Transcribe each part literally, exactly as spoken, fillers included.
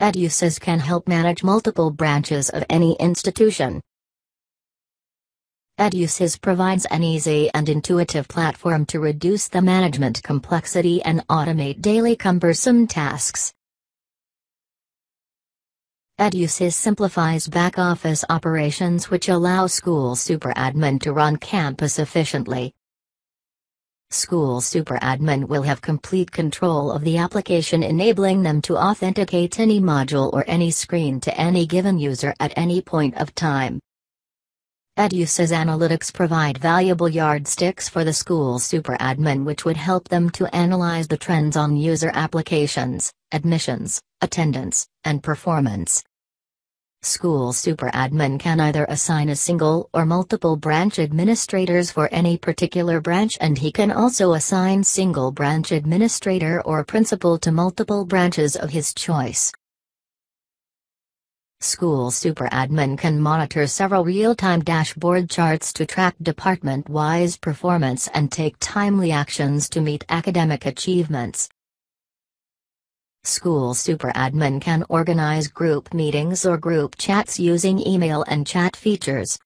EduSys can help manage multiple branches of any institution. EduSys provides an easy and intuitive platform to reduce the management complexity and automate daily cumbersome tasks. EduSys simplifies back-office operations, which allow school superadmin to run campus efficiently. School superadmin will have complete control of the application, enabling them to authenticate any module or any screen to any given user at any point of time. EduSys analytics provide valuable yardsticks for the school superadmin, which would help them to analyze the trends on user applications, admissions, attendance, and performance. School superadmin can either assign a single or multiple branch administrators for any particular branch, and he can also assign single branch administrator or principal to multiple branches of his choice. School superadmin can monitor several real-time dashboard charts to track department-wise performance and take timely actions to meet academic achievements. School superadmin can organize group meetings or group chats using email and chat features.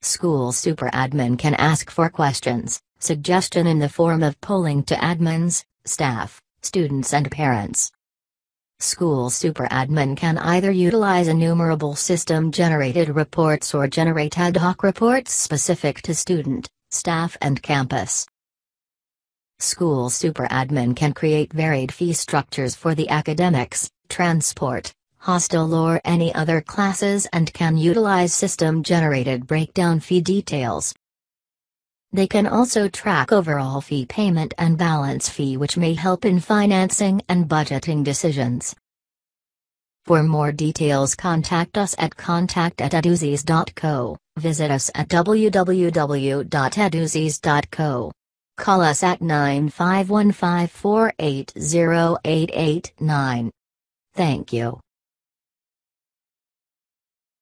School superadmin can ask for questions, suggestion in the form of polling to admins, staff, students and parents. School superadmin can either utilize enumerable system-generated reports or generate ad hoc reports specific to student, staff and campus. School superadmin can create varied fee structures for the academics, transport, hostel or any other classes, and can utilize system-generated breakdown fee details. They can also track overall fee payment and balance fee, which may help in financing and budgeting decisions. For more details, contact us at contact at edusys dot co, visit us at w w w dot edusys dot co. Call us at nine five one, five four eight, zero eight eight nine. Thank you.